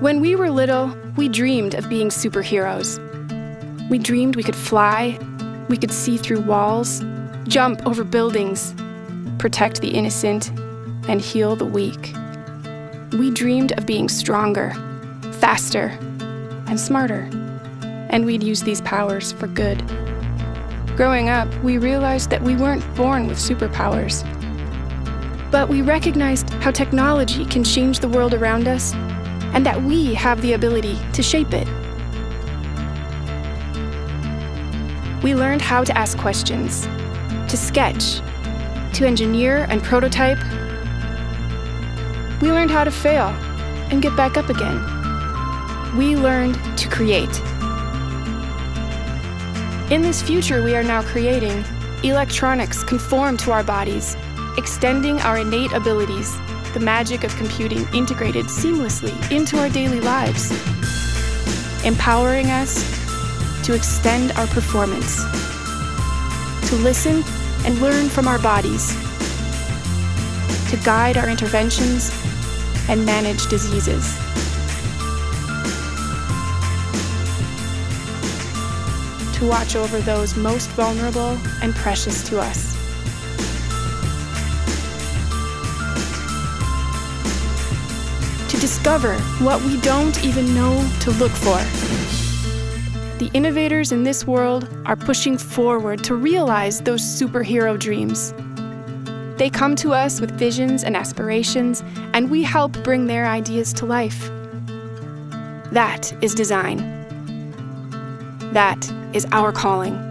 When we were little, we dreamed of being superheroes. We dreamed we could fly, we could see through walls, jump over buildings, protect the innocent, and heal the weak. We dreamed of being stronger, faster, and smarter, and we'd use these powers for good. Growing up, we realized that we weren't born with superpowers, but we recognized how technology can change the world around us and that we have the ability to shape it. We learned how to ask questions, to sketch, to engineer and prototype. We learned how to fail and get back up again. We learned to create. In this future we are now creating, electronics conform to our bodies, extending our innate abilities, the magic of computing integrated seamlessly into our daily lives, empowering us to extend our performance, to listen and learn from our bodies, to guide our interventions and manage diseases. To watch over those most vulnerable and precious to us. To discover what we don't even know to look for. The innovators in this world are pushing forward to realize those superhero dreams. They come to us with visions and aspirations, and we help bring their ideas to life. That is design. That is our calling.